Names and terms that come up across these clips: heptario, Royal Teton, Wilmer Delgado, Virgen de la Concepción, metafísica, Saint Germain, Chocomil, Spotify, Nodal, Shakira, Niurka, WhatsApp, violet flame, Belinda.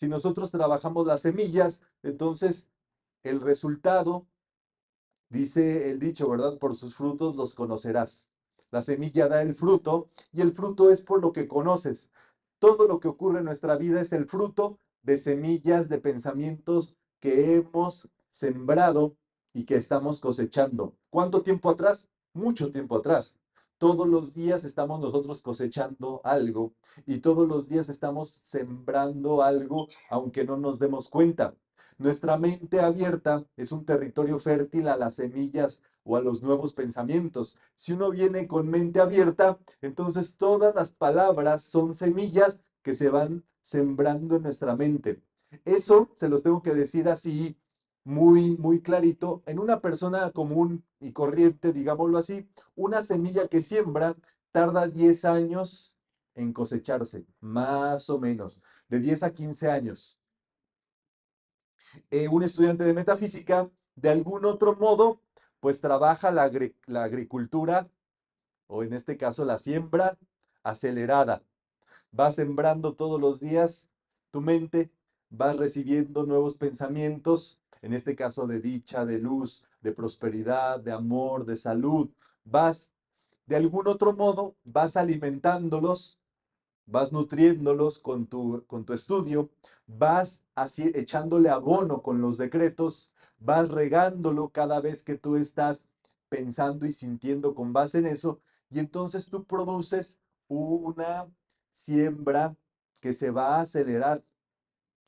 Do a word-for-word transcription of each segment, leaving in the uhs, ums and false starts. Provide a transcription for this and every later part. Si nosotros trabajamos las semillas, entonces el resultado, dice el dicho, ¿verdad? Por sus frutos los conocerás. La semilla da el fruto y el fruto es por lo que conoces. Todo lo que ocurre en nuestra vida es el fruto de semillas, de pensamientos que hemos sembrado y que estamos cosechando. ¿Cuánto tiempo atrás? Mucho tiempo atrás. Todos los días estamos nosotros cosechando algo y todos los días estamos sembrando algo, aunque no nos demos cuenta. Nuestra mente abierta es un territorio fértil a las semillas o a los nuevos pensamientos. Si uno viene con mente abierta, entonces todas las palabras son semillas que se van sembrando en nuestra mente. Eso se los tengo que decir así, muy, muy clarito. En una persona común y corriente, digámoslo así, una semilla que siembra tarda diez años en cosecharse, más o menos, de diez a quince años. Eh, un estudiante de metafísica, de algún otro modo, pues trabaja la, agri- la agricultura, o en este caso la siembra acelerada. Vas sembrando todos los días tu mente, vas recibiendo nuevos pensamientos, en este caso de dicha, de luz, de prosperidad, de amor, de salud. Vas, de algún otro modo, vas alimentándolos, vas nutriéndolos con tu, con tu estudio, vas así, echándole abono con los decretos, vas regándolo cada vez que tú estás pensando y sintiendo con base en eso, y entonces tú produces una siembra que se va a acelerar,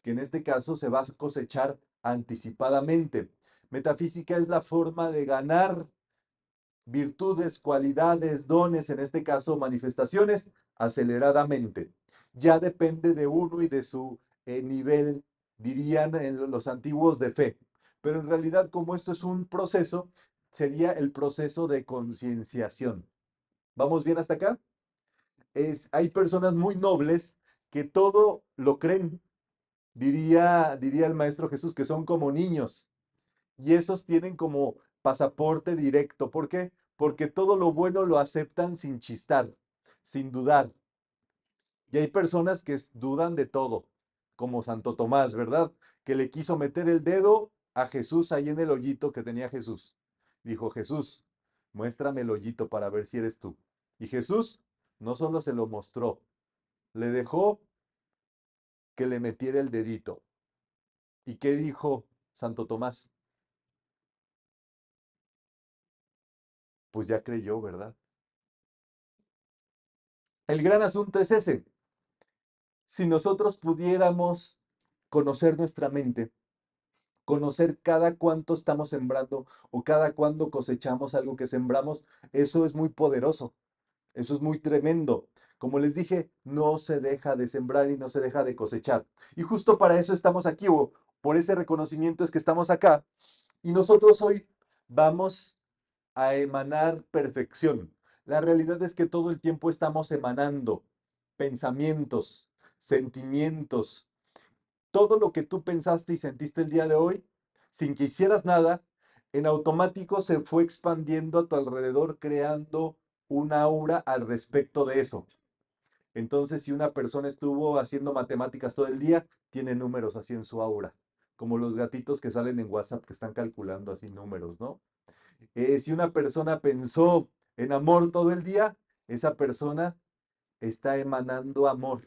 que en este caso se va a cosechar anticipadamente. Metafísica es la forma de ganar virtudes, cualidades, dones, en este caso manifestaciones, aceleradamente. Ya depende de uno y de su eh, nivel, dirían en los antiguos, de fe. Pero en realidad, como esto es un proceso, sería el proceso de concienciación. ¿Vamos bien hasta acá? Es, hay personas muy nobles que todo lo creen. Diría, diría el Maestro Jesús que son como niños. Y esos tienen como pasaporte directo. ¿Por qué? Porque todo lo bueno lo aceptan sin chistar, sin dudar. Y hay personas que dudan de todo, como Santo Tomás, ¿verdad? Que le quiso meter el dedo a Jesús ahí en el hoyito que tenía Jesús. Dijo, Jesús, muéstrame el hoyito para ver si eres tú. Y Jesús no solo se lo mostró, le dejó que le metiera el dedito. ¿Y qué dijo Santo Tomás? Pues ya creyó, ¿verdad? El gran asunto es ese. Si nosotros pudiéramos conocer nuestra mente, conocer cada cuánto estamos sembrando o cada cuándo cosechamos algo que sembramos, eso es muy poderoso, eso es muy tremendo. Como les dije, no se deja de sembrar y no se deja de cosechar. Y justo para eso estamos aquí, o por ese reconocimiento es que estamos acá. Y nosotros hoy vamos a emanar perfección. La realidad es que todo el tiempo estamos emanando pensamientos, sentimientos. Todo lo que tú pensaste y sentiste el día de hoy, sin que hicieras nada, en automático se fue expandiendo a tu alrededor, creando una aura al respecto de eso. Entonces, si una persona estuvo haciendo matemáticas todo el día, tiene números así en su aura, como los gatitos que salen en WhatsApp que están calculando así números, ¿no? Eh, si una persona pensó en amor todo el día, esa persona está emanando amor.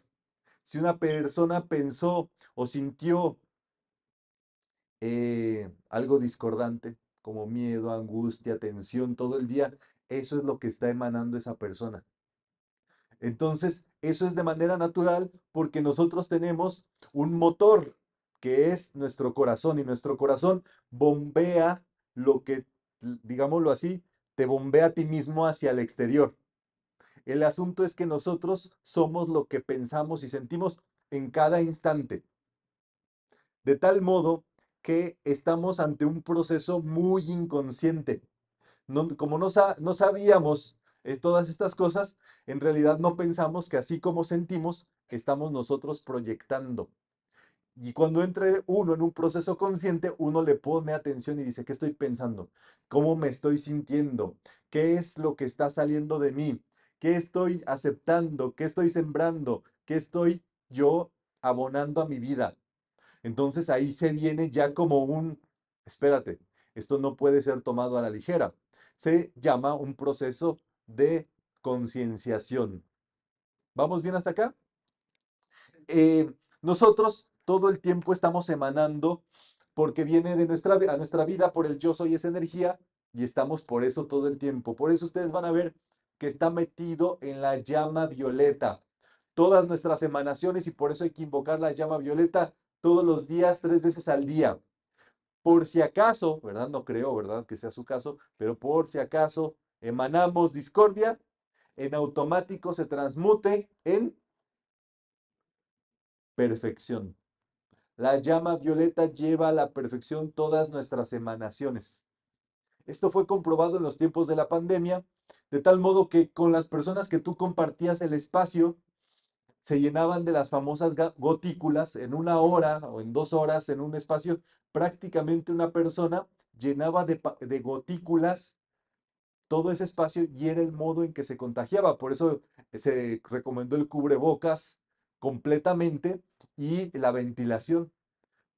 Si una persona pensó o sintió eh, algo discordante, como miedo, angustia, tensión todo el día, eso es lo que está emanando esa persona. Entonces, eso es de manera natural porque nosotros tenemos un motor que es nuestro corazón y nuestro corazón bombea lo que, digámoslo así, te bombea a ti mismo hacia el exterior. El asunto es que nosotros somos lo que pensamos y sentimos en cada instante. De tal modo que estamos ante un proceso muy inconsciente. No, como no, no sabíamos es, todas estas cosas, en realidad no pensamos que así como sentimos, estamos nosotros proyectando. Y cuando entre uno en un proceso consciente, uno le pone atención y dice, ¿qué estoy pensando? ¿Cómo me estoy sintiendo? ¿Qué es lo que está saliendo de mí? ¿Qué estoy aceptando? ¿Qué estoy sembrando? ¿Qué estoy yo abonando a mi vida? Entonces ahí se viene ya como un, espérate, esto no puede ser tomado a la ligera. Se llama un proceso de concienciación. ¿Vamos bien hasta acá? Eh, nosotros todo el tiempo estamos emanando porque viene de nuestra, a nuestra vida por el yo soy esa energía y estamos por eso todo el tiempo. Por eso ustedes van a ver que está metido en la llama violeta. Todas nuestras emanaciones y por eso hay que invocar la llama violeta todos los días, tres veces al día. Por si acaso, ¿verdad? No creo, ¿verdad? Que sea su caso, pero por si acaso emanamos discordia, en automático se transmute en perfección. La llama violeta lleva a la perfección todas nuestras emanaciones. Esto fue comprobado en los tiempos de la pandemia, de tal modo que con las personas que tú compartías el espacio, se llenaban de las famosas gotículas en una hora o en dos horas en un espacio. Prácticamente una persona llenaba de, de gotículas todo ese espacio y era el modo en que se contagiaba. Por eso se recomendó el cubrebocas completamente y la ventilación,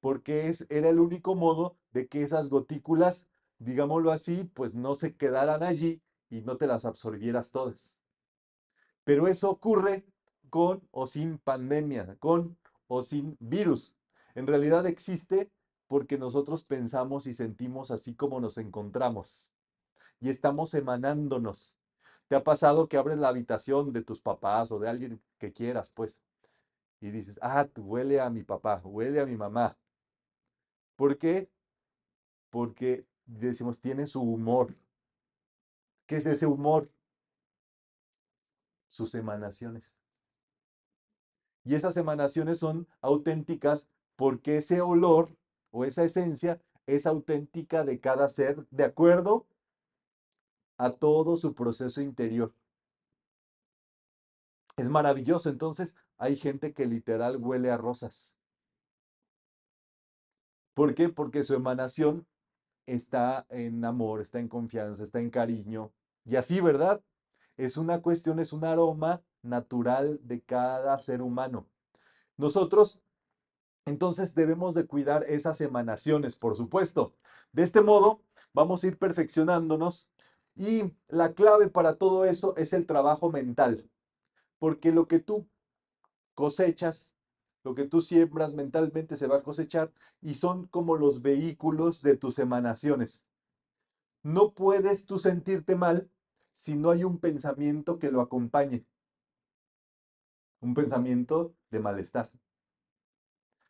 porque es, era el único modo de que esas gotículas, digámoslo así, pues no se quedaran allí y no te las absorbieras todas. Pero eso ocurre con o sin pandemia, con o sin virus. En realidad existe porque nosotros pensamos y sentimos así como nos encontramos y estamos emanándonos. ¿Te ha pasado que abres la habitación de tus papás o de alguien que quieras, pues, y dices, ah, huele a mi papá, huele a mi mamá? ¿Por qué? Porque decimos, tiene su humor. ¿Qué es ese humor? Sus emanaciones. Y esas emanaciones son auténticas porque ese olor o esa esencia es auténtica de cada ser de acuerdo a todo su proceso interior. Es maravilloso. Entonces hay gente que literal huele a rosas. ¿Por qué? Porque su emanación está en amor, está en confianza, está en cariño. Y así, ¿verdad? Es una cuestión, es un aroma natural de cada ser humano. Nosotros, entonces, debemos de cuidar esas emanaciones, por supuesto. De este modo, vamos a ir perfeccionándonos y la clave para todo eso es el trabajo mental, porque lo que tú cosechas, lo que tú siembras mentalmente se va a cosechar y son como los vehículos de tus emanaciones. No puedes tú sentirte mal si no hay un pensamiento que lo acompañe. Un pensamiento de malestar.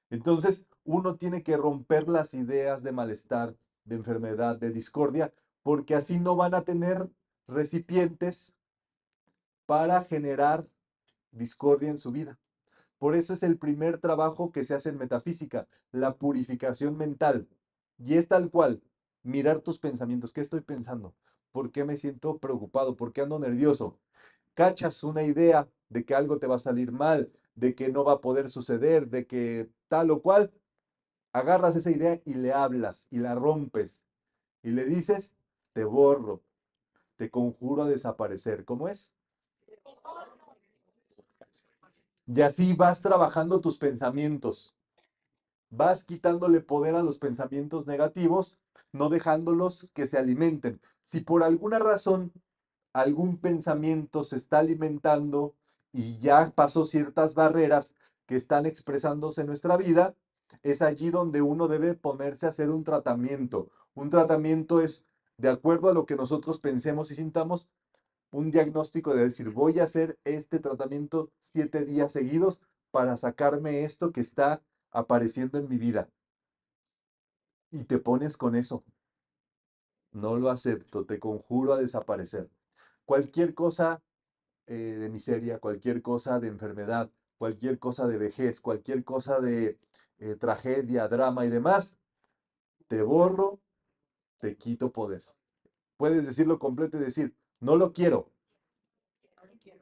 Entonces, uno tiene que romper las ideas de malestar, de enfermedad, de discordia, porque así no van a tener recipientes para generar discordia en su vida. Por eso es el primer trabajo que se hace en metafísica, la purificación mental. Y es tal cual, mirar tus pensamientos. ¿Qué estoy pensando? ¿Por qué me siento preocupado? ¿Por qué ando nervioso? Cachas una idea de que algo te va a salir mal, de que no va a poder suceder, de que tal o cual, agarras esa idea y le hablas, y la rompes, y le dices, te borro, te conjuro a desaparecer. ¿Cómo es? Y así vas trabajando tus pensamientos, vas quitándole poder a los pensamientos negativos, no dejándolos que se alimenten. Si por alguna razón algún pensamiento se está alimentando, y ya pasó ciertas barreras que están expresándose en nuestra vida, es allí donde uno debe ponerse a hacer un tratamiento. Un tratamiento es, de acuerdo a lo que nosotros pensemos y sintamos, un diagnóstico de decir, voy a hacer este tratamiento siete días seguidos para sacarme esto que está apareciendo en mi vida. Y te pones con eso. No lo acepto, te conjuro a desaparecer. Cualquier cosa Eh, de miseria, cualquier cosa de enfermedad, cualquier cosa de vejez, cualquier cosa de eh, tragedia, drama y demás, te borro, te quito poder. Puedes decirlo completo y decir, no lo quiero,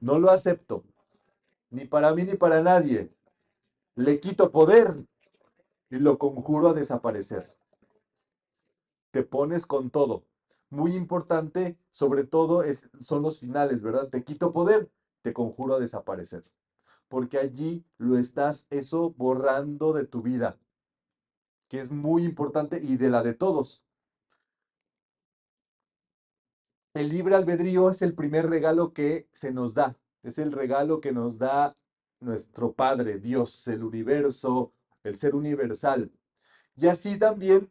no lo acepto, ni para mí ni para nadie, le quito poder y lo conjuro a desaparecer. Te pones con todo. Muy importante, sobre todo, es, son los finales, ¿verdad? Te quito poder, te conjuro a desaparecer. Porque allí lo estás, eso, borrando de tu vida. que es muy importante, y de la de todos. El libre albedrío es el primer regalo que se nos da. Es el regalo que nos da nuestro Padre, Dios, el universo, el ser universal. Y así también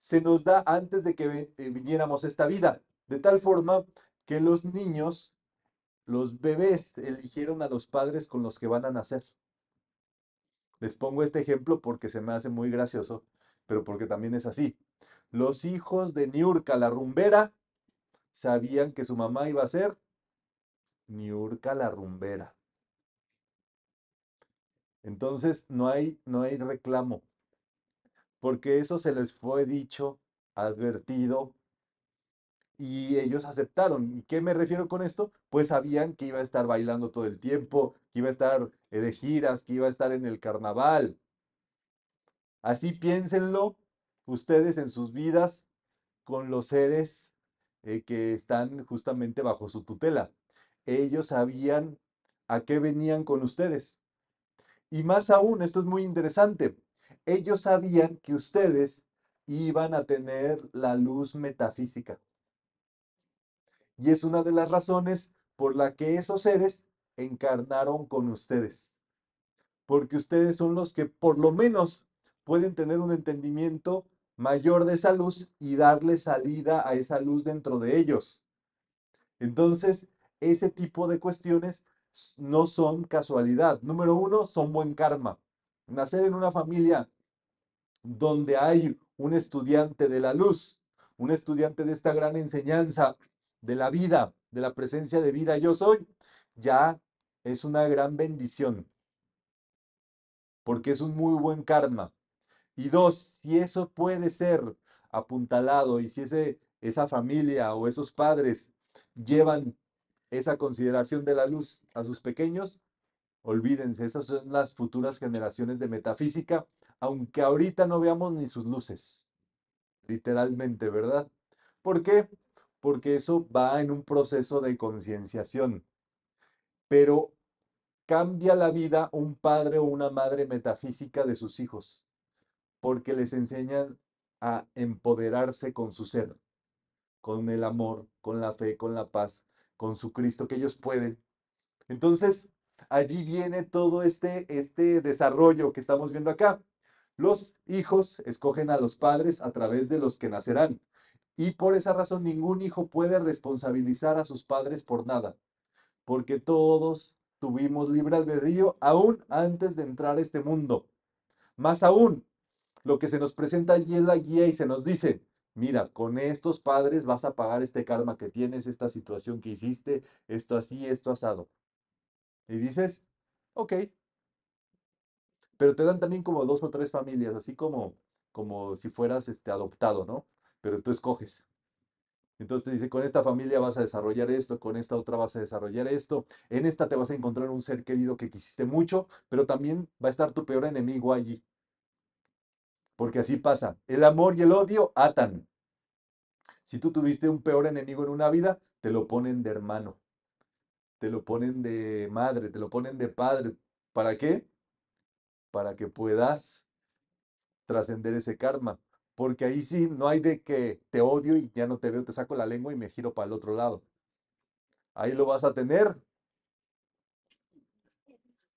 se nos da antes de que viniéramos a esta vida. De tal forma que los niños, los bebés, eligieron a los padres con los que van a nacer. Les pongo este ejemplo porque se me hace muy gracioso, pero porque también es así. Los hijos de Niurka, la rumbera, sabían que su mamá iba a ser Niurka, la rumbera. Entonces no hay, no hay reclamo, porque eso se les fue dicho, advertido, y ellos aceptaron. ¿Y qué me refiero con esto? Pues sabían que iba a estar bailando todo el tiempo, que iba a estar de giras, que iba a estar en el carnaval. Así piénsenlo ustedes en sus vidas con los seres eh, que están justamente bajo su tutela. Ellos sabían a qué venían con ustedes. Y más aún, esto es muy interesante, ellos sabían que ustedes iban a tener la luz metafísica. Y es una de las razones por la que esos seres encarnaron con ustedes. Porque ustedes son los que por lo menos pueden tener un entendimiento mayor de esa luz y darle salida a esa luz dentro de ellos. Entonces, ese tipo de cuestiones no son casualidad. Número uno, son buen karma. Nacer en una familia donde hay un estudiante de la luz, un estudiante de esta gran enseñanza, de la vida, de la presencia de vida yo soy, ya es una gran bendición, porque es un muy buen karma. Y dos, si eso puede ser apuntalado y si ese, esa familia o esos padres llevan esa consideración de la luz a sus pequeños, olvídense, esas son las futuras generaciones de metafísica, aunque ahorita no veamos ni sus luces, literalmente, ¿verdad? ¿Por qué? Porque eso va en un proceso de concienciación. Pero cambia la vida un padre o una madre metafísica de sus hijos, porque les enseñan a empoderarse con su ser, con el amor, con la fe, con la paz, con su Cristo, que ellos pueden. Entonces, allí viene todo este, este desarrollo que estamos viendo acá. Los hijos escogen a los padres a través de los que nacerán. Y por esa razón ningún hijo puede responsabilizar a sus padres por nada, porque todos tuvimos libre albedrío aún antes de entrar a este mundo. Más aún, lo que se nos presenta allí es la guía y se nos dice, mira, con estos padres vas a pagar este karma que tienes, esta situación que hiciste, esto así, esto asado. Y dices, ok. Pero te dan también como dos o tres familias, así como, como si fueras este, adoptado, ¿no? Pero tú escoges. Entonces te dice, con esta familia vas a desarrollar esto, con esta otra vas a desarrollar esto, en esta te vas a encontrar un ser querido que quisiste mucho, pero también va a estar tu peor enemigo allí. Porque así pasa. El amor y el odio atan. Si tú tuviste un peor enemigo en una vida, te lo ponen de hermano, te lo ponen de madre, te lo ponen de padre. ¿Para qué? Para que puedas trascender ese karma. Porque ahí sí, no hay de que te odio y ya no te veo, te saco la lengua y me giro para el otro lado. Ahí lo vas a tener.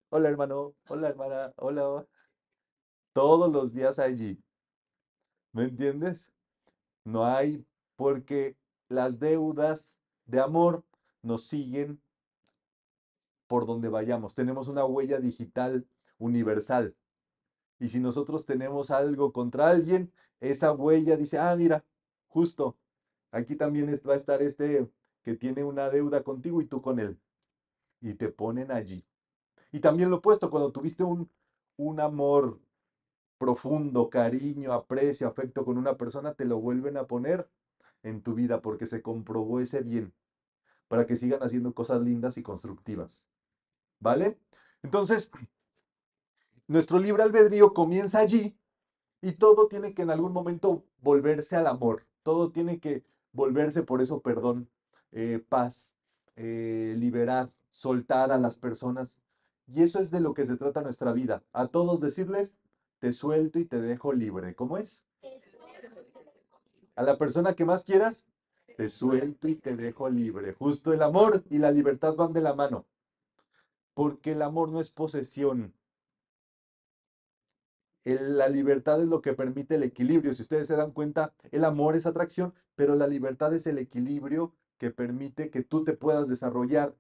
Hola hermano, hola hermana, hola. Todos los días allí. ¿Me entiendes? No hay, porque las deudas de amor nos siguen por donde vayamos. Tenemos una huella digital universal. Y si nosotros tenemos algo contra alguien, esa huella dice, ah, mira, justo, aquí también va a estar este que tiene una deuda contigo y tú con él. Y te ponen allí. Y también lo opuesto, cuando tuviste un, un amor profundo, cariño, aprecio, afecto con una persona, te lo vuelven a poner en tu vida porque se comprobó ese bien, para que sigan haciendo cosas lindas y constructivas. ¿Vale? Entonces, nuestro libre albedrío comienza allí y todo tiene que en algún momento volverse al amor. Todo tiene que volverse, por eso, perdón, eh, paz, eh, liberar, soltar a las personas. Y eso es de lo que se trata nuestra vida. A todos decirles, te suelto y te dejo libre. ¿Cómo es? A la persona que más quieras, te suelto y te dejo libre. Justo el amor y la libertad van de la mano. Porque el amor no es posesión. El, la libertad es lo que permite el equilibrio. Si ustedes se dan cuenta, el amor es atracción, pero la libertad es el equilibrio que permite que tú te puedas desarrollar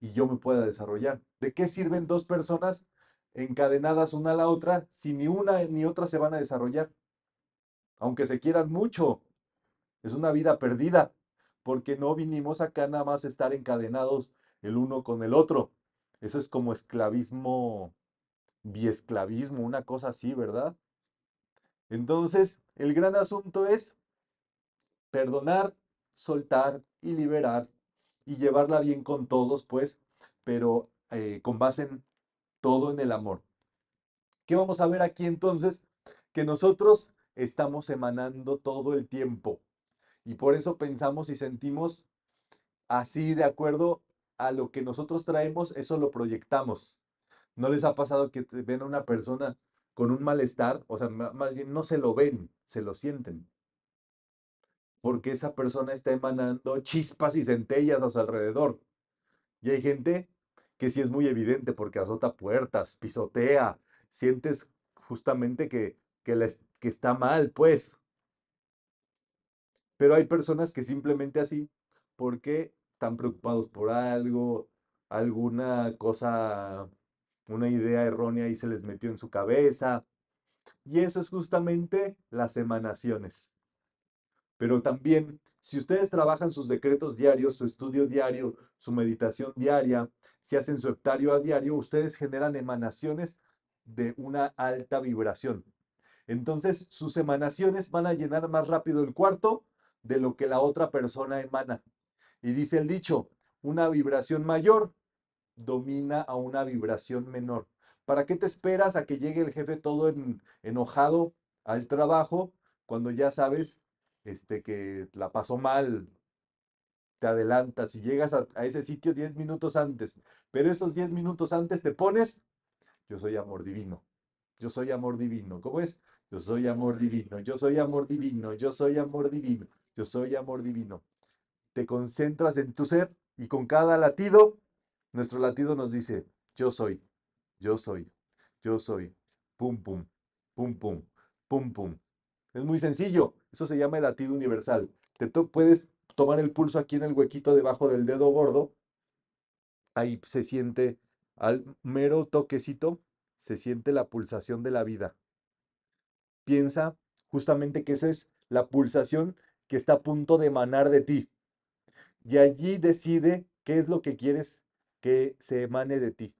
y yo me pueda desarrollar. ¿De qué sirven dos personas encadenadas una a la otra si ni una ni otra se van a desarrollar? Aunque se quieran mucho, es una vida perdida, porque no vinimos acá nada más a estar encadenados el uno con el otro. Eso es como esclavismo, biesclavismo, una cosa así, ¿verdad? Entonces, el gran asunto es perdonar, soltar y liberar y llevarla bien con todos, pues, pero eh, con base en todo en el amor. ¿Qué vamos a ver aquí entonces? Que nosotros estamos emanando todo el tiempo y por eso pensamos y sentimos así de acuerdo a lo que nosotros traemos, eso lo proyectamos. ¿No les ha pasado que ven a una persona con un malestar? O sea, más bien no se lo ven, se lo sienten. Porque esa persona está emanando chispas y centellas a su alrededor. Y hay gente que sí es muy evidente porque azota puertas, pisotea, sientes justamente que, que, la, que está mal, pues. Pero hay personas que simplemente así, porque están preocupados por algo, alguna cosa, una idea errónea y se les metió en su cabeza. Y eso es justamente las emanaciones. Pero también, si ustedes trabajan sus decretos diarios, su estudio diario, su meditación diaria, si hacen su heptario a diario, ustedes generan emanaciones de una alta vibración. Entonces, sus emanaciones van a llenar más rápido el cuarto de lo que la otra persona emana. Y dice el dicho, una vibración mayor domina a una vibración menor. ¿Para qué te esperas a que llegue el jefe todo en, enojado al trabajo cuando ya sabes Este, que la pasó mal? Te adelantas y llegas a, a ese sitio diez minutos antes, pero esos diez minutos antes te pones, yo soy amor divino, yo soy amor divino, ¿cómo es? Yo soy amor divino, yo soy amor divino, yo soy amor divino, yo soy amor divino. Te concentras en tu ser y con cada latido, nuestro latido nos dice, yo soy, yo soy, yo soy, pum, pum, pum, pum, pum, pum. Es muy sencillo. Eso se llama el latido universal. Te to- puedes tomar el pulso aquí en el huequito debajo del dedo gordo. Ahí se siente, al mero toquecito, se siente la pulsación de la vida. Piensa justamente que esa es la pulsación que está a punto de emanar de ti. Y allí decide qué es lo que quieres que se emane de ti.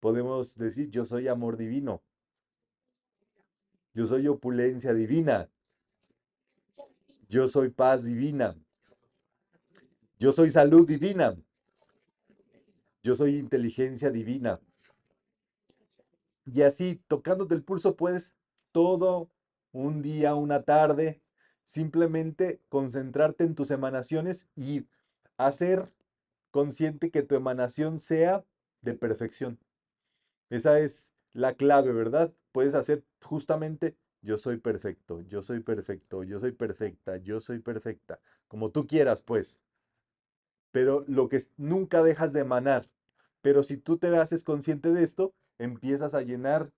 Podemos decir, yo soy amor divino. Yo soy opulencia divina. Yo soy paz divina. Yo soy salud divina. Yo soy inteligencia divina. Y así, tocándote el pulso, puedes todo un día, una tarde, simplemente concentrarte en tus emanaciones y hacer consciente que tu emanación sea de perfección. Esa es la clave, ¿verdad? Puedes hacer justamente, yo soy perfecto, yo soy perfecto, yo soy perfecta, yo soy perfecta, como tú quieras, pues. Pero lo que nunca dejas de emanar. Pero si tú te haces consciente de esto, empiezas a llenar,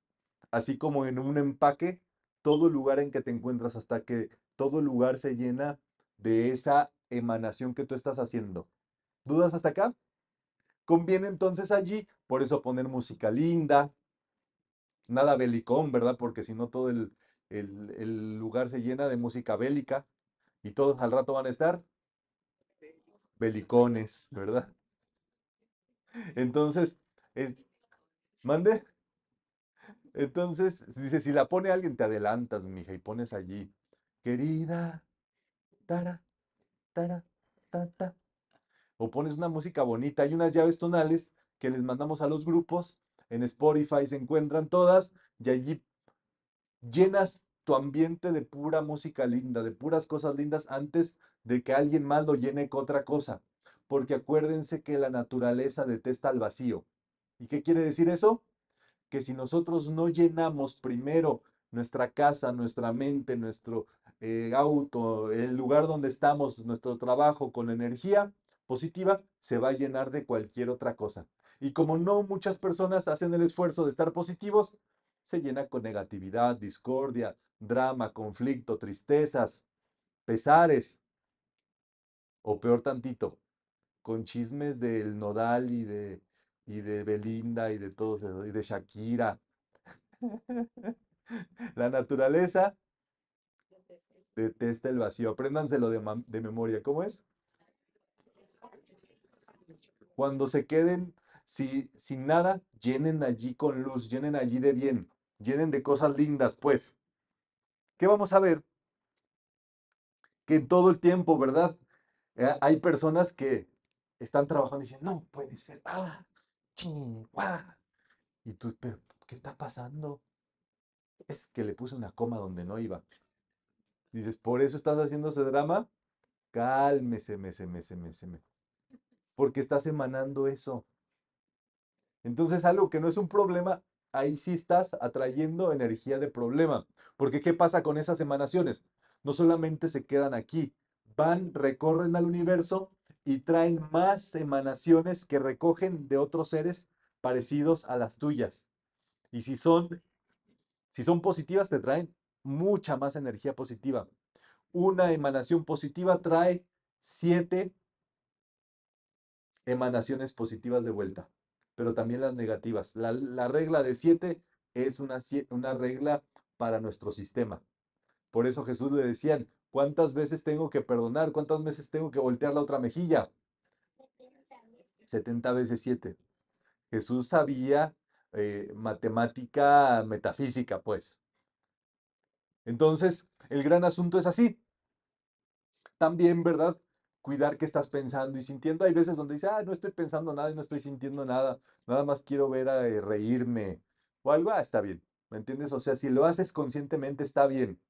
así como en un empaque, todo lugar en que te encuentras hasta que todo lugar se llena de esa emanación que tú estás haciendo. ¿Dudas hasta acá? Conviene entonces allí, por eso poner música linda, nada belicón, ¿verdad? Porque si no todo el, el, el lugar se llena de música bélica y todos al rato van a estar belicones, ¿verdad? Entonces, es, ¿mande? Entonces, dice, si la pone alguien, te adelantas, mija, y pones allí, querida, tara, tara, tata. O pones una música bonita. Hay unas llaves tonales que les mandamos a los grupos. En Spotify se encuentran todas y allí llenas tu ambiente de pura música linda, de puras cosas lindas antes de que alguien más lo llene con otra cosa. Porque acuérdense que la naturaleza detesta el vacío. ¿Y qué quiere decir eso? que si nosotros no llenamos primero nuestra casa, nuestra mente, nuestro eh, auto, el lugar donde estamos, nuestro trabajo con energía positiva, se va a llenar de cualquier otra cosa. Y como no muchas personas hacen el esfuerzo de estar positivos, se llena con negatividad, discordia, drama, conflicto, tristezas, pesares. O peor tantito, con chismes del Nodal y de, y de Belinda y de todos, y de Shakira. La naturaleza detesta el vacío. Apréndanselo de, de memoria. ¿Cómo es? Cuando se queden si, sin nada, llenen allí con luz, llenen allí de bien, llenen de cosas lindas, pues. ¿Qué vamos a ver? Que en todo el tiempo, ¿verdad? Eh, hay personas que están trabajando y dicen, no puede ser, ah, chihuahua. Y tú, pero, ¿qué está pasando? Es que le puse una coma donde no iba. Dices, ¿por eso estás haciendo ese drama? Cálmese, me, se, me, se, me, se, me. Porque estás emanando eso. Entonces, algo que no es un problema, ahí sí estás atrayendo energía de problema. Porque, ¿qué pasa con esas emanaciones? No solamente se quedan aquí, van, recorren al universo y traen más emanaciones que recogen de otros seres parecidos a las tuyas. Y si son, si son positivas, te traen mucha más energía positiva. Una emanación positiva trae siete emanaciones positivas de vuelta, pero también las negativas. La, la regla de siete es una, una regla para nuestro sistema. Por eso Jesús le decían, ¿cuántas veces tengo que perdonar? ¿Cuántas veces tengo que voltear la otra mejilla? setenta veces siete. Jesús sabía eh, matemática metafísica, pues. Entonces, el gran asunto es así. También, ¿verdad? Cuidar qué estás pensando y sintiendo. Hay veces donde dice, ah, no estoy pensando nada y no estoy sintiendo nada, nada más quiero ver a eh, reírme o algo, ah, está bien, ¿me entiendes? O sea, si lo haces conscientemente está bien,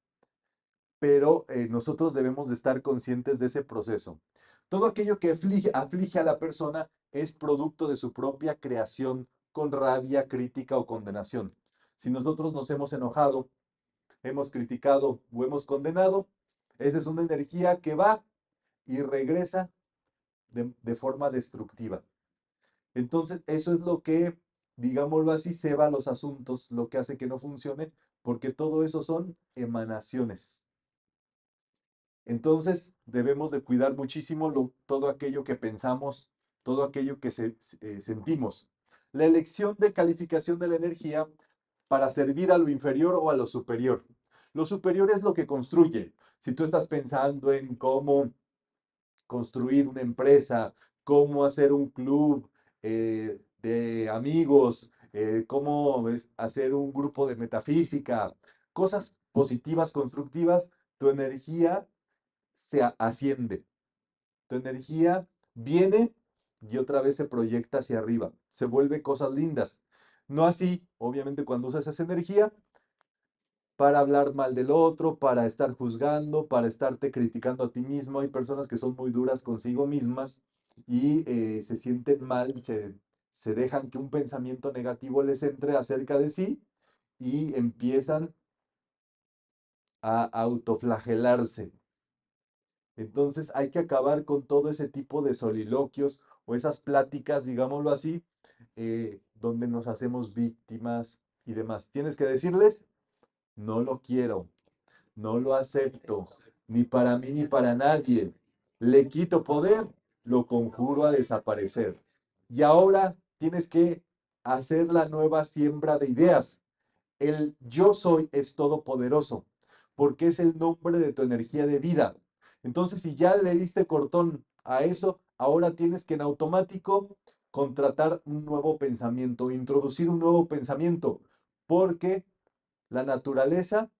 pero eh, nosotros debemos de estar conscientes de ese proceso. Todo aquello que aflige, aflige a la persona es producto de su propia creación con rabia, crítica o condenación. Si nosotros nos hemos enojado, hemos criticado o hemos condenado, esa es una energía que va y regresa de, de forma destructiva. Entonces, eso es lo que, digámoslo así, ceba los asuntos, lo que hace que no funcione, porque todo eso son emanaciones. Entonces, debemos de cuidar muchísimo lo, todo aquello que pensamos, todo aquello que se, eh, sentimos. La elección de calificación de la energía para servir a lo inferior o a lo superior. Lo superior es lo que construye. Si tú estás pensando en cómo construir una empresa, cómo hacer un club eh, de amigos, eh, cómo hacer un grupo de metafísica, cosas positivas, constructivas, tu energía se asciende. Tu energía viene y otra vez se proyecta hacia arriba, se vuelve cosas lindas. No así, obviamente, cuando usas esa energía para hablar mal del otro, para estar juzgando, para estarte criticando a ti mismo. Hay personas que son muy duras consigo mismas y eh, se sienten mal, se, se dejan que un pensamiento negativo les entre acerca de sí y empiezan a autoflagelarse. Entonces hay que acabar con todo ese tipo de soliloquios o esas pláticas, digámoslo así, eh, donde nos hacemos víctimas y demás. Tienes que decirles, no lo quiero, no lo acepto, ni para mí ni para nadie. Le quito poder, lo conjuro a desaparecer. Y ahora tienes que hacer la nueva siembra de ideas. El yo soy es todopoderoso, porque es el nombre de tu energía de vida. Entonces, si ya le diste cortón a eso, ahora tienes que en automático contratar un nuevo pensamiento, introducir un nuevo pensamiento, porque la naturaleza,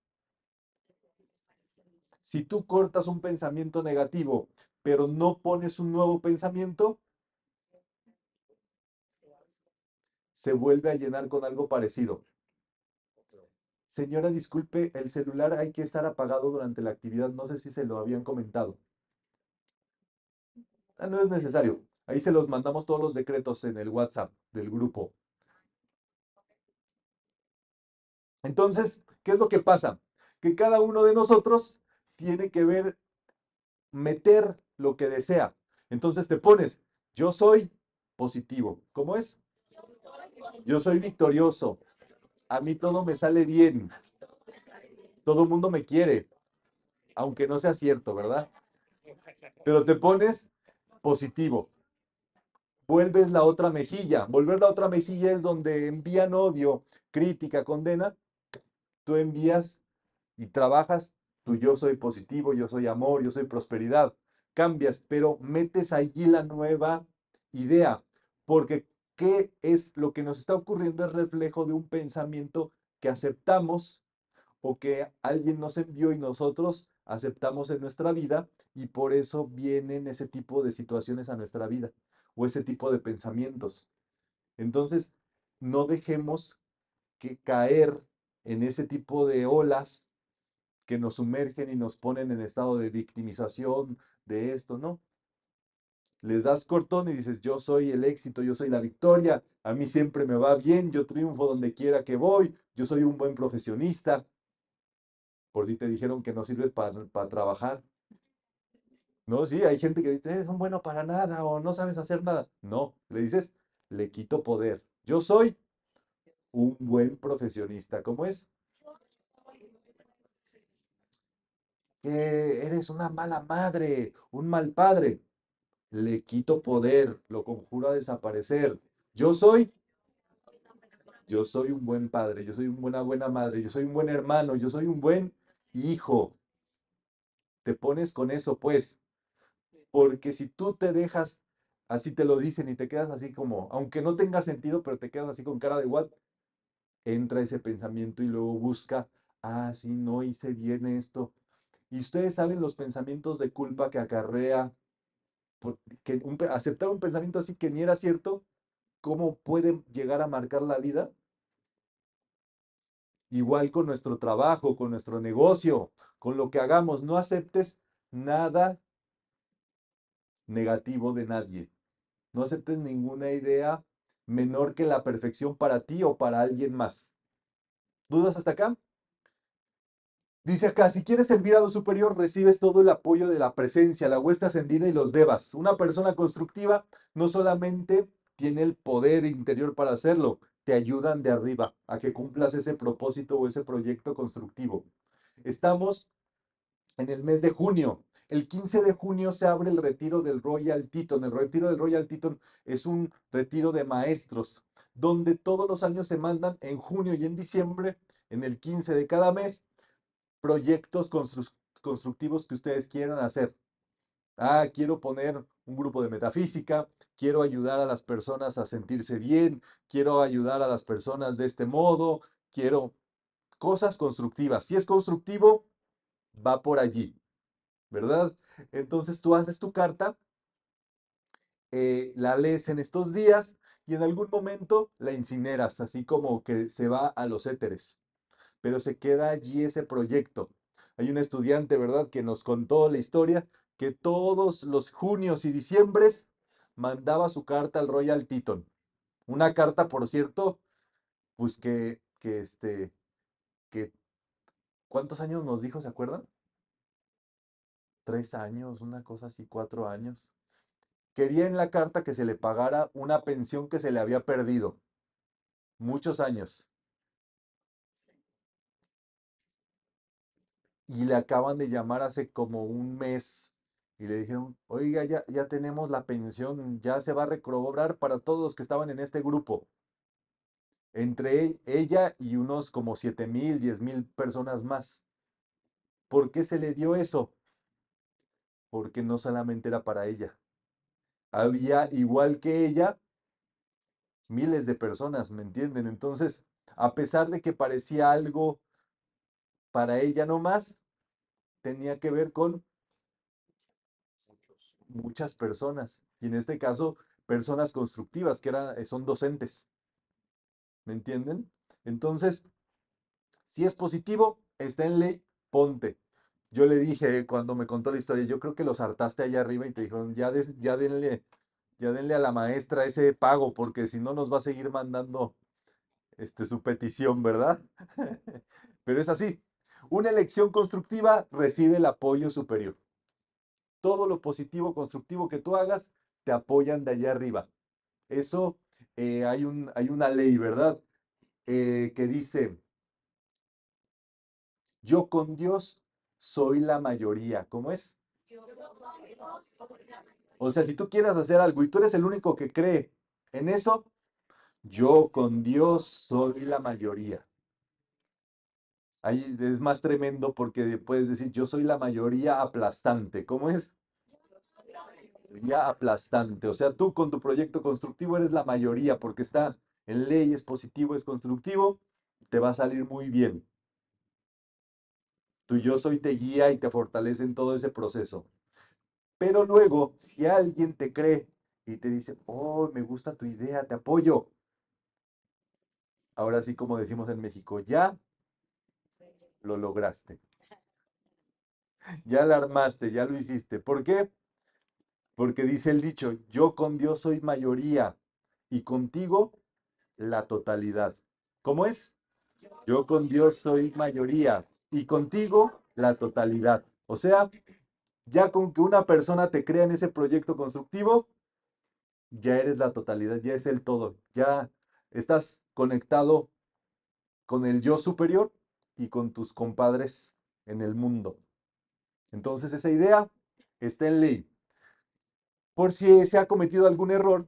si tú cortas un pensamiento negativo, pero no pones un nuevo pensamiento, se vuelve a llenar con algo parecido. Señora, disculpe, el celular hay que estar apagado durante la actividad. No sé si se lo habían comentado. Ah, no es necesario. Ahí se los mandamos todos los decretos en el WhatsApp del grupo. Entonces, ¿qué es lo que pasa? Que cada uno de nosotros tiene que ver, meter lo que desea. Entonces te pones, yo soy positivo. ¿Cómo es? Yo soy victorioso. A mí todo me sale bien. Todo el mundo me quiere. Aunque no sea cierto, ¿verdad? Pero te pones positivo. Vuelves la otra mejilla. Volver la otra mejilla es donde envían odio, crítica, condena. Tú envías y trabajas. Tú, yo soy positivo, yo soy amor, yo soy prosperidad. Cambias, pero metes allí la nueva idea. Porque ¿qué es lo que nos está ocurriendo? Es reflejo de un pensamiento que aceptamos o que alguien nos envió y nosotros aceptamos en nuestra vida, y por eso vienen ese tipo de situaciones a nuestra vida o ese tipo de pensamientos. Entonces, no dejemos que caer en ese tipo de olas que nos sumergen y nos ponen en estado de victimización de esto, ¿no? Les das cortón y dices, yo soy el éxito, yo soy la victoria, a mí siempre me va bien, yo triunfo donde quiera que voy, yo soy un buen profesionista. Por ti te dijeron que no sirves para, para trabajar. No, sí, hay gente que dice, eres un bueno para nada o no sabes hacer nada. No, le dices, le quito poder. Yo soy un buen profesionista. ¿Cómo es? Que eres una mala madre, un mal padre. Le quito poder, lo conjuro a desaparecer. Yo soy, yo soy un buen padre, yo soy una buena madre, yo soy un buen hermano, yo soy un buen hijo. Te pones con eso, pues, porque si tú te dejas, así te lo dicen y te quedas así como, aunque no tenga sentido, pero te quedas así con cara de what, entra ese pensamiento y luego busca, ah, sí, no hice bien esto. Y ustedes saben los pensamientos de culpa que acarrea. Porque un, aceptar un pensamiento así que ni era cierto, ¿cómo puede llegar a marcar la vida? Igual con nuestro trabajo, con nuestro negocio, con lo que hagamos. No aceptes nada negativo de nadie. No aceptes ninguna idea menor que la perfección para ti o para alguien más. ¿Dudas hasta acá? Dice acá, si quieres servir a lo superior, recibes todo el apoyo de la presencia, la hueste ascendida y los devas. Una persona constructiva no solamente tiene el poder interior para hacerlo, te ayudan de arriba a que cumplas ese propósito o ese proyecto constructivo. Estamos en el mes de junio. El quince de junio se abre el retiro del Royal Teton. El retiro del Royal Teton es un retiro de maestros, donde todos los años se mandan en junio y en diciembre, en el quince de cada mes, proyectos constructivos que ustedes quieran hacer. Ah, quiero poner un grupo de metafísica, quiero ayudar a las personas a sentirse bien, quiero ayudar a las personas de este modo, quiero cosas constructivas. Si es constructivo, va por allí, ¿verdad? Entonces tú haces tu carta, eh, la lees en estos días y en algún momento la incineras, así como que se va a los éteres. Pero se queda allí ese proyecto. Hay un estudiante, ¿verdad?, que nos contó la historia, que todos los junios y diciembres mandaba su carta al Royal Teton. Una carta, por cierto, pues que, que este, que, ¿cuántos años nos dijo, se acuerdan? Tres años, una cosa así, cuatro años. Quería en la carta que se le pagara una pensión que se le había perdido. Muchos años. Y le acaban de llamar hace como un mes y le dijeron, oiga, ya, ya tenemos la pensión, ya se va a recobrar para todos los que estaban en este grupo. Entre ella y unos como siete mil, diez mil personas más. ¿Por qué se le dio eso? Porque no solamente era para ella. Había, igual que ella, miles de personas, ¿me entienden? Entonces, a pesar de que parecía algo para ella nomás, tenía que ver con muchas personas, y en este caso, personas constructivas, que eran, son docentes. ¿Me entienden? Entonces, si es positivo, está en ley, ponte. Yo le dije, cuando me contó la historia, yo creo que los hartaste allá arriba y te dijeron, ya, des, ya, denle, ya denle a la maestra ese pago, porque si no nos va a seguir mandando este, su petición, ¿verdad? Pero es así. Una elección constructiva recibe el apoyo superior. Todo lo positivo, constructivo que tú hagas, te apoyan de allá arriba. Eso, eh, hay un, hay una ley, ¿verdad? Eh, que dice, yo con Dios soy la mayoría. ¿Cómo es? Yo con Dios soy la mayoría. O sea, si tú quieres hacer algo y tú eres el único que cree en eso, yo con Dios soy la mayoría. Ahí es más tremendo porque puedes decir, yo soy la mayoría aplastante. ¿Cómo es? Ya aplastante. O sea, tú con tu proyecto constructivo eres la mayoría porque está en ley, es positivo, es constructivo. Te va a salir muy bien. Tu yo soy te guía y te fortalece en todo ese proceso. Pero luego, si alguien te cree y te dice, oh, me gusta tu idea, te apoyo. Ahora sí, como decimos en México, ya lo lograste. Ya la armaste, ya lo hiciste. ¿Por qué? Porque dice el dicho, yo con Dios soy mayoría y contigo la totalidad. ¿Cómo es? Yo con Dios soy mayoría y contigo la totalidad. O sea, ya con que una persona te crea en ese proyecto constructivo, ya eres la totalidad, ya es el todo. Ya estás conectado con el yo superior y con tus compadres en el mundo. Entonces esa idea está en ley. Por si se ha cometido algún error,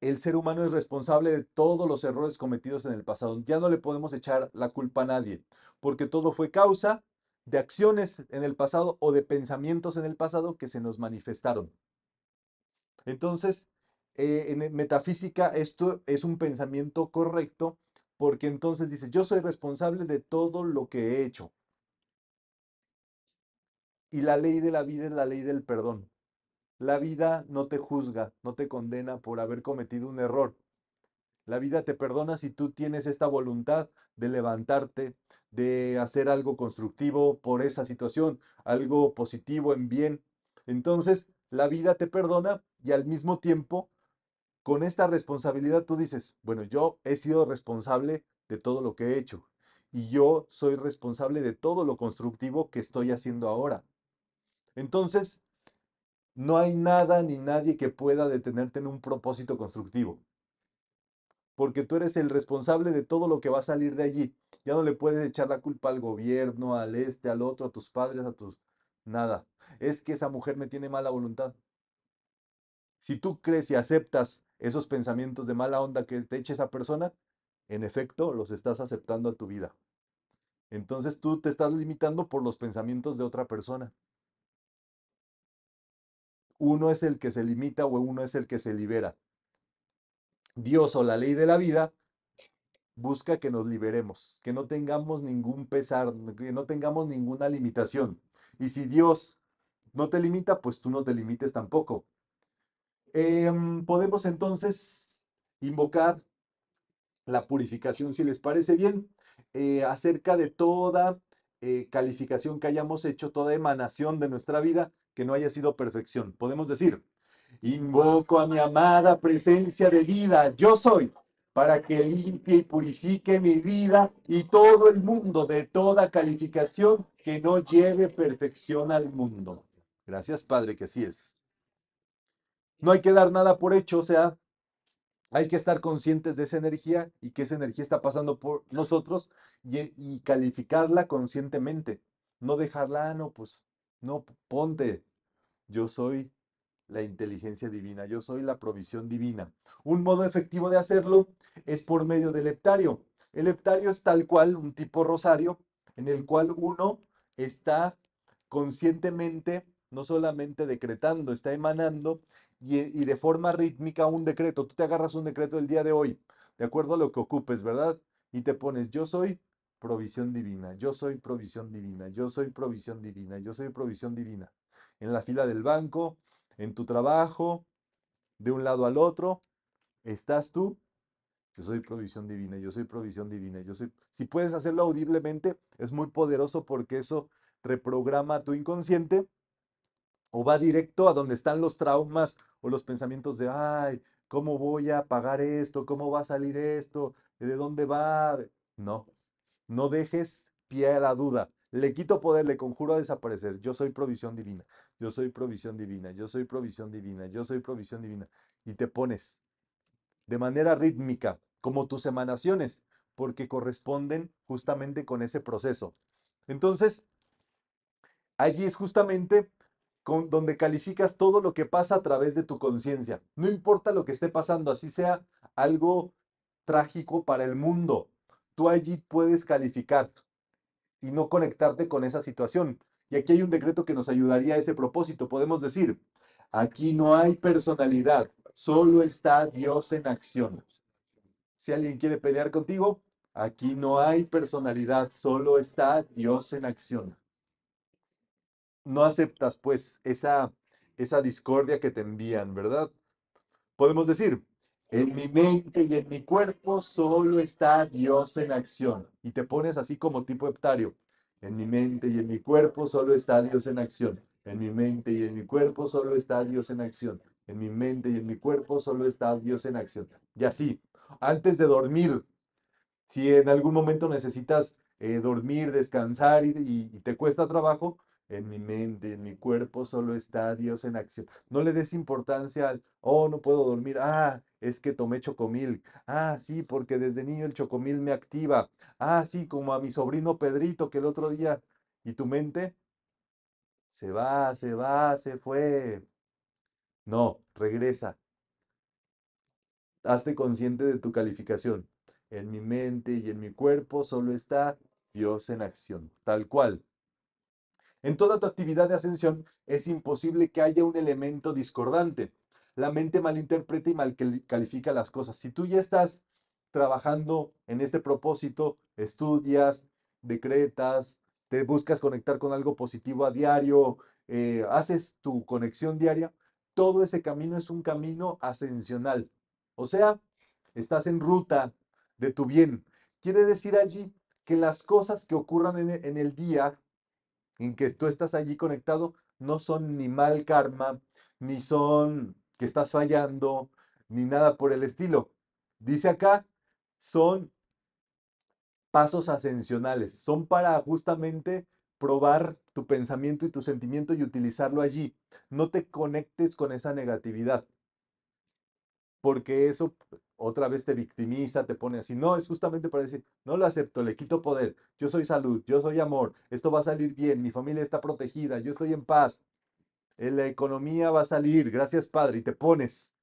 el ser humano es responsable de todos los errores cometidos en el pasado. Ya no le podemos echar la culpa a nadie, porque todo fue causa de acciones en el pasado o de pensamientos en el pasado que se nos manifestaron. Entonces, eh, en metafísica esto es un pensamiento correcto, porque entonces dice, yo soy responsable de todo lo que he hecho. Y la ley de la vida es la ley del perdón. La vida no te juzga, no te condena por haber cometido un error. La vida te perdona si tú tienes esta voluntad de levantarte, de hacer algo constructivo por esa situación, algo positivo en bien. Entonces, la vida te perdona y al mismo tiempo, con esta responsabilidad tú dices, bueno, yo he sido responsable de todo lo que he hecho y yo soy responsable de todo lo constructivo que estoy haciendo ahora. Entonces, no hay nada ni nadie que pueda detenerte en un propósito constructivo, porque tú eres el responsable de todo lo que va a salir de allí. Ya no le puedes echar la culpa al gobierno, al este, al otro, a tus padres, a tus... Nada. Es que esa mujer me tiene mala voluntad. Si tú crees y aceptas esos pensamientos de mala onda que te echa esa persona, en efecto, los estás aceptando a tu vida. Entonces tú te estás limitando por los pensamientos de otra persona. Uno es el que se limita o uno es el que se libera. Dios o la ley de la vida busca que nos liberemos, que no tengamos ningún pesar, que no tengamos ninguna limitación. Y si Dios no te limita, pues tú no te limites tampoco. Eh, podemos entonces invocar la purificación, si les parece bien, eh, acerca de toda eh, calificación que hayamos hecho, toda emanación de nuestra vida que no haya sido perfección. Podemos decir, invoco a mi amada presencia de vida, yo soy, para que limpie y purifique mi vida y todo el mundo de toda calificación que no lleve perfección al mundo. Gracias, Padre, que así es. No hay que dar nada por hecho, o sea, hay que estar conscientes de esa energía y que esa energía está pasando por nosotros y, y calificarla conscientemente. No dejarla, ah, no, pues, no, ponte, yo soy la inteligencia divina, yo soy la provisión divina. Un modo efectivo de hacerlo es por medio del leptario. El leptario es tal cual un tipo rosario en el cual uno está conscientemente, no solamente decretando, está emanando y, y de forma rítmica un decreto. Tú te agarras un decreto del día de hoy, de acuerdo a lo que ocupes, ¿verdad? Y te pones, yo soy provisión divina, yo soy provisión divina, yo soy provisión divina, yo soy provisión divina. En la fila del banco, en tu trabajo, de un lado al otro, estás tú, yo soy provisión divina, yo soy provisión divina, yo soy... Si puedes hacerlo audiblemente, es muy poderoso porque eso reprograma tu inconsciente o va directo a donde están los traumas o los pensamientos de, ay, ¿cómo voy a pagar esto? ¿Cómo va a salir esto? ¿de dónde va? No, no dejes pie a la duda. Le quito poder, le conjuro a desaparecer. Yo soy provisión divina, yo soy provisión divina, yo soy provisión divina, yo soy provisión divina. Y te pones de manera rítmica, como tus emanaciones, porque corresponden justamente con ese proceso. Entonces, allí es justamente con, donde calificas todo lo que pasa a través de tu conciencia. No importa lo que esté pasando, así sea algo trágico para el mundo. Tú allí puedes calificar y no conectarte con esa situación. Y aquí hay un decreto que nos ayudaría a ese propósito. Podemos decir, aquí no hay personalidad, solo está Dios en acción. Si alguien quiere pelear contigo, aquí no hay personalidad, solo está Dios en acción. No aceptas, pues, esa, esa discordia que te envían, ¿verdad? Podemos decir, en mi mente y en mi cuerpo solo está Dios en acción. Y te pones así como tipo heptario. En mi mente y en mi cuerpo solo está Dios en acción. En mi mente y en mi cuerpo solo está Dios en acción. En mi mente y en mi cuerpo solo está Dios en acción. Y así, antes de dormir, si en algún momento necesitas eh, dormir, descansar y, y, y te cuesta trabajo, en mi mente y en mi cuerpo solo está Dios en acción. No le des importancia al, oh, no puedo dormir, ah, es que tomé Chocomil. Ah, sí, porque desde niño el Chocomil me activa. Ah, sí, como a mi sobrino Pedrito que el otro día. ¿Y tu mente? Se va, se va, se fue. No, regresa. Hazte consciente de tu calificación. En mi mente y en mi cuerpo solo está Dios en acción. Tal cual. En toda tu actividad de ascensión es imposible que haya un elemento discordante. La mente malinterpreta y mal califica las cosas. Si tú ya estás trabajando en este propósito, estudias, decretas, te buscas conectar con algo positivo a diario, eh, haces tu conexión diaria, todo ese camino es un camino ascensional. O sea, estás en ruta de tu bien. Quiere decir allí que las cosas que ocurran en, en el día en que tú estás allí conectado no son ni mal karma, ni son que estás fallando, ni nada por el estilo. Dice acá, son pasos ascensionales, son para justamente probar tu pensamiento y tu sentimiento y utilizarlo allí. No te conectes con esa negatividad, porque eso otra vez te victimiza, te pone así. No, es justamente para decir, no lo acepto, le quito poder, yo soy salud, yo soy amor, esto va a salir bien, mi familia está protegida, yo estoy en paz. La economía va a salir, gracias Padre, y te pones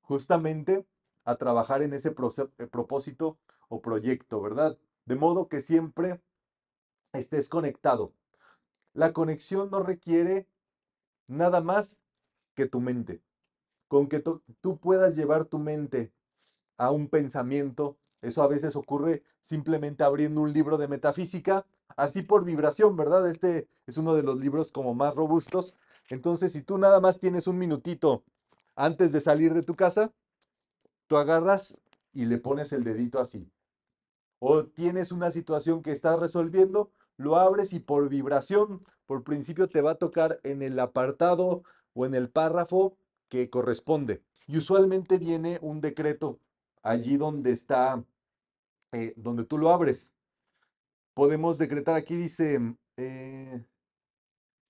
justamente a trabajar en ese propósito o proyecto, ¿verdad? De modo que siempre estés conectado. La conexión no requiere nada más que tu mente. Con que tú puedas llevar tu mente a un pensamiento, eso a veces ocurre simplemente abriendo un libro de metafísica, así por vibración, ¿verdad? Este es uno de los libros como más robustos. Entonces, si tú nada más tienes un minutito antes de salir de tu casa, tú agarras y le pones el dedito así. O tienes una situación que estás resolviendo, lo abres y por vibración, por principio te va a tocar en el apartado o en el párrafo que corresponde. Y usualmente viene un decreto allí donde está, eh, donde tú lo abres. Podemos decretar aquí, dice, eh,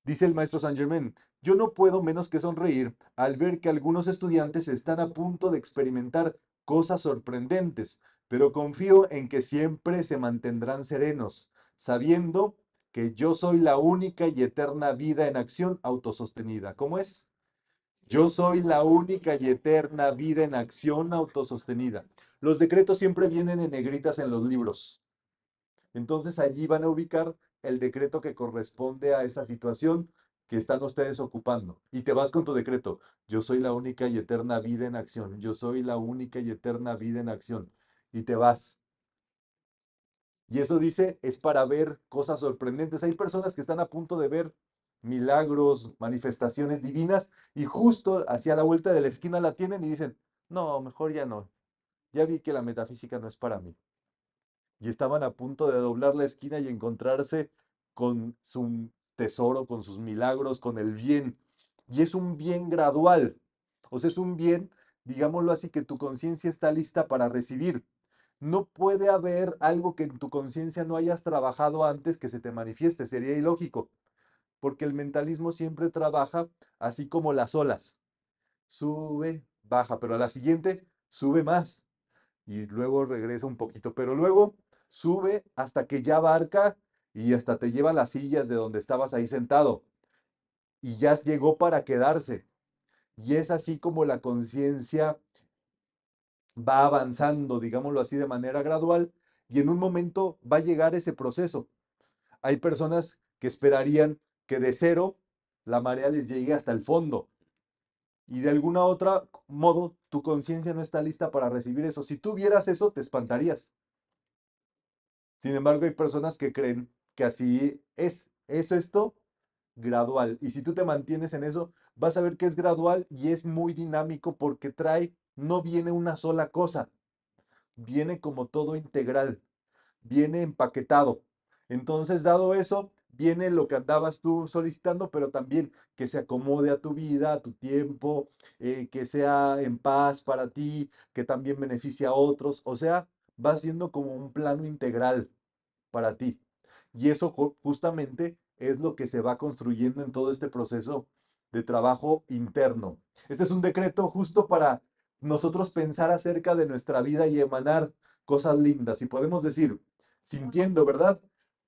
dice el maestro Saint Germain, yo no puedo menos que sonreír al ver que algunos estudiantes están a punto de experimentar cosas sorprendentes, pero confío en que siempre se mantendrán serenos, sabiendo que yo soy la única y eterna vida en acción autosostenida. ¿Cómo es? Yo soy la única y eterna vida en acción autosostenida. Los decretos siempre vienen en negritas en los libros. Entonces allí van a ubicar el decreto que corresponde a esa situación que están ustedes ocupando. Y te vas con tu decreto. Yo soy la única y eterna vida en acción. Yo soy la única y eterna vida en acción. Y te vas. Y eso dice, es para ver cosas sorprendentes. Hay personas que están a punto de ver milagros, manifestaciones divinas, y justo hacia la vuelta de la esquina la tienen y dicen, no, mejor ya no. Ya vi que la metafísica no es para mí. Y estaban a punto de doblar la esquina y encontrarse con su tesoro, con sus milagros, con el bien. Y es un bien gradual. O sea, es un bien, digámoslo así, que tu conciencia está lista para recibir. No puede haber algo que en tu conciencia no hayas trabajado antes que se te manifieste, sería ilógico, porque el mentalismo siempre trabaja así como las olas, sube, baja, pero a la siguiente sube más y luego regresa un poquito, pero luego sube hasta que ya abarca y hasta te lleva a las sillas de donde estabas ahí sentado y ya llegó para quedarse. Y es así como la conciencia va avanzando, digámoslo así, de manera gradual, y en un momento va a llegar ese proceso. Hay personas que esperarían que de cero la marea les llegue hasta el fondo, y de alguna otra modo tu conciencia no está lista para recibir eso. Si tú vieras eso, te espantarías. Sin embargo, hay personas que creen que así es, es esto gradual, y si tú te mantienes en eso, vas a ver que es gradual y es muy dinámico, porque trae, no viene una sola cosa, viene como todo integral, viene empaquetado. Entonces, dado eso, viene lo que andabas tú solicitando, pero también que se acomode a tu vida, a tu tiempo, eh, que sea en paz para ti, que también beneficie a otros. O sea, va siendo como un plano integral para ti. Y eso justamente es lo que se va construyendo en todo este proceso de trabajo interno. Este es un decreto justo para nosotros pensar acerca de nuestra vida y emanar cosas lindas. Y podemos decir, sintiendo, ¿verdad?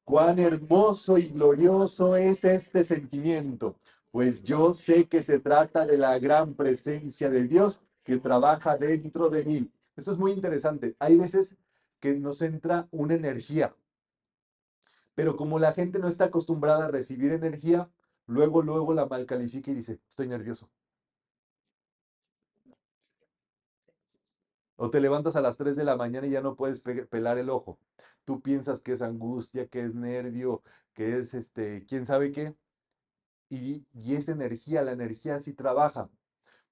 Cuán hermoso y glorioso es este sentimiento, pues yo sé que se trata de la gran presencia de Dios que trabaja dentro de mí. Esto es muy interesante. Hay veces que nos entra una energía, pero como la gente no está acostumbrada a recibir energía, luego, luego la malcalifica y dice, estoy nervioso. O te levantas a las tres de la mañana y ya no puedes pe pelar el ojo. Tú piensas que es angustia, que es nervio, que es este, quién sabe qué. Y, y es energía, la energía sí trabaja.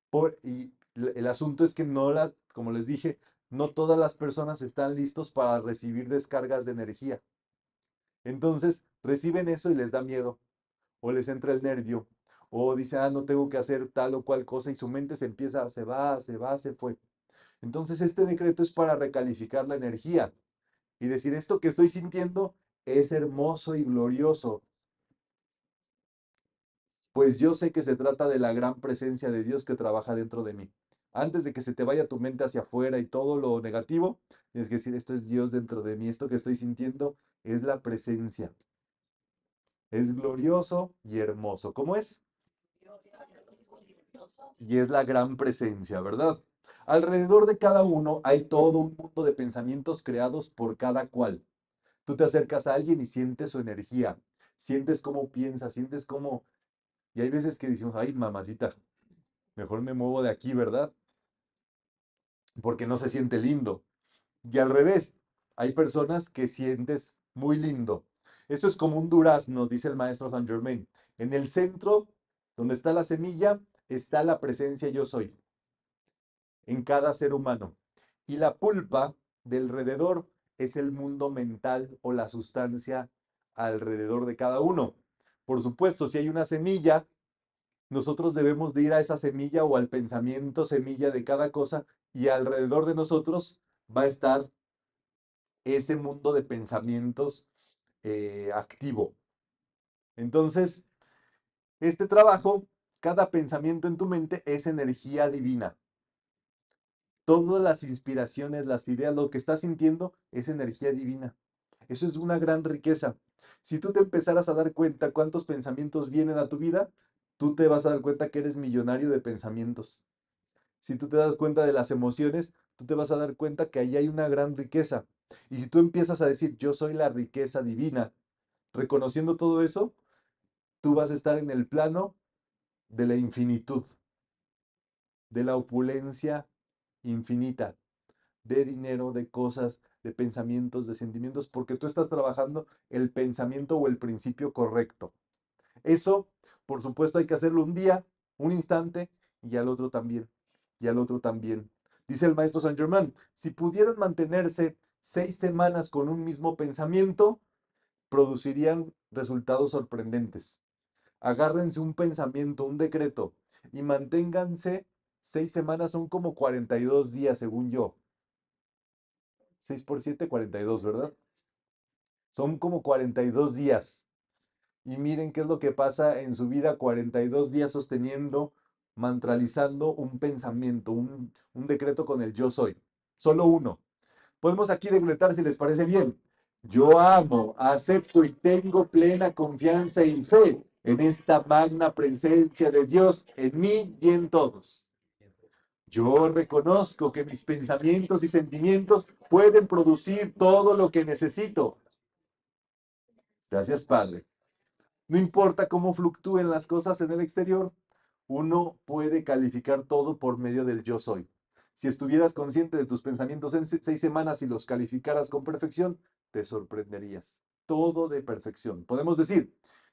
Por, y el asunto es que no la, como les dije, no todas las personas están listos para recibir descargas de energía. Entonces reciben eso y les da miedo, o les entra el nervio, o dicen, ah, no tengo que hacer tal o cual cosa, y su mente se empieza, se va, se va, se fue. Entonces este decreto es para recalificar la energía y decir, esto que estoy sintiendo es hermoso y glorioso. Pues yo sé que se trata de la gran presencia de Dios que trabaja dentro de mí. Antes de que se te vaya tu mente hacia afuera y todo lo negativo, tienes que decir, esto es Dios dentro de mí, esto que estoy sintiendo es la presencia. Es glorioso y hermoso. ¿Cómo es? Y es la gran presencia, ¿verdad? Alrededor de cada uno hay todo un mundo de pensamientos creados por cada cual. Tú te acercas a alguien y sientes su energía, sientes cómo piensa, sientes cómo... Y hay veces que decimos, ay, mamacita, mejor me muevo de aquí, ¿verdad? Porque no se siente lindo. Y al revés, hay personas que sientes muy lindo. Eso es como un durazno, dice el maestro Saint Germain. En el centro, donde está la semilla, está la presencia yo soy en cada ser humano. Y la pulpa del alrededor es el mundo mental o la sustancia alrededor de cada uno. Por supuesto, si hay una semilla, nosotros debemos de ir a esa semilla o al pensamiento semilla de cada cosa, y alrededor de nosotros va a estar ese mundo de pensamientos eh, activo. Entonces, este trabajo, cada pensamiento en tu mente es energía divina. Todas las inspiraciones, las ideas, lo que estás sintiendo es energía divina. Eso es una gran riqueza. Si tú te empezaras a dar cuenta cuántos pensamientos vienen a tu vida, tú te vas a dar cuenta que eres millonario de pensamientos. Si tú te das cuenta de las emociones, tú te vas a dar cuenta que ahí hay una gran riqueza. Y si tú empiezas a decir, yo soy la riqueza divina, reconociendo todo eso, tú vas a estar en el plano de la infinitud, de la opulencia infinita, de dinero, de cosas, de pensamientos, de sentimientos, porque tú estás trabajando el pensamiento o el principio correcto. Eso, por supuesto, hay que hacerlo un día, un instante, y al otro también, y al otro también. Dice el maestro Saint Germain, si pudieran mantenerse seis semanas con un mismo pensamiento, producirían resultados sorprendentes. Agárrense un pensamiento, un decreto, y manténganse. Seis semanas son como cuarenta y dos días, según yo. seis por siete, cuarenta y dos, ¿verdad? Son como cuarenta y dos días. Y miren qué es lo que pasa en su vida, cuarenta y dos días sosteniendo, mantralizando un pensamiento, un, un decreto con el yo soy. Solo uno. Podemos aquí decretar si les parece bien. Yo amo, acepto y tengo plena confianza y fe en esta magna presencia de Dios en mí y en todos. Yo reconozco que mis pensamientos y sentimientos pueden producir todo lo que necesito. Gracias, Padre. No importa cómo fluctúen las cosas en el exterior, uno puede calificar todo por medio del yo soy. Si estuvieras consciente de tus pensamientos en seis semanas y los calificaras con perfección, te sorprenderías. Todo de perfección. Podemos decir,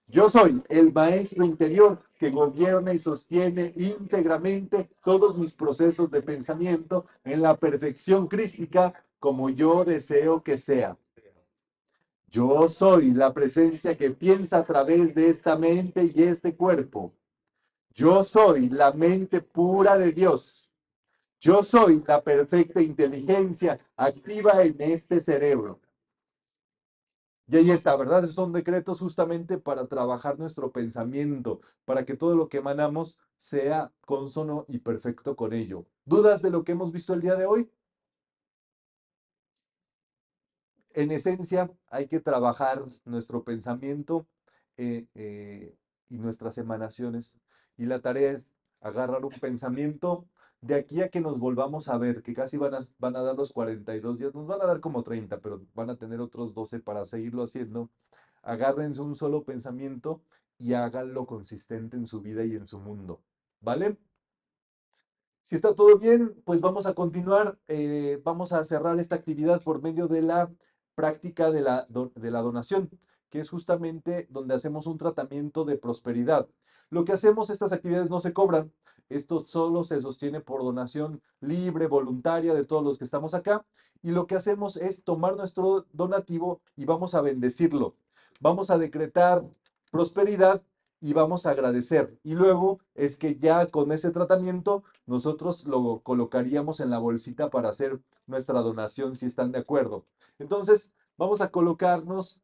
yo soy el maestro interior que gobierna y sostiene íntegramente todos mis procesos de pensamiento en la perfección crística como yo deseo que sea. Yo soy la presencia que piensa a través de esta mente y este cuerpo. Yo soy la mente pura de Dios. Yo soy la perfecta inteligencia activa en este cerebro. Y ahí está, ¿verdad? Esos son decretos justamente para trabajar nuestro pensamiento, para que todo lo que emanamos sea consono y perfecto con ello. ¿Dudas de lo que hemos visto el día de hoy? En esencia, hay que trabajar nuestro pensamiento eh, eh, y nuestras emanaciones. Y la tarea es agarrar un pensamiento de aquí a que nos volvamos a ver, que casi van a, van a dar los cuarenta y dos días, nos van a dar como treinta, pero van a tener otros doce para seguirlo haciendo. Agárrense un solo pensamiento y háganlo consistente en su vida y en su mundo, ¿vale? Si está todo bien, pues vamos a continuar, eh, vamos a cerrar esta actividad por medio de la práctica de la, de la donación, que es justamente donde hacemos un tratamiento de prosperidad. Lo que hacemos, estas actividades no se cobran, esto solo se sostiene por donación libre, voluntaria de todos los que estamos acá, y lo que hacemos es tomar nuestro donativo y vamos a bendecirlo, vamos a decretar prosperidad y vamos a agradecer, y luego es que ya con ese tratamiento nosotros lo colocaríamos en la bolsita para hacer nuestra donación si están de acuerdo. Entonces vamos a colocarnos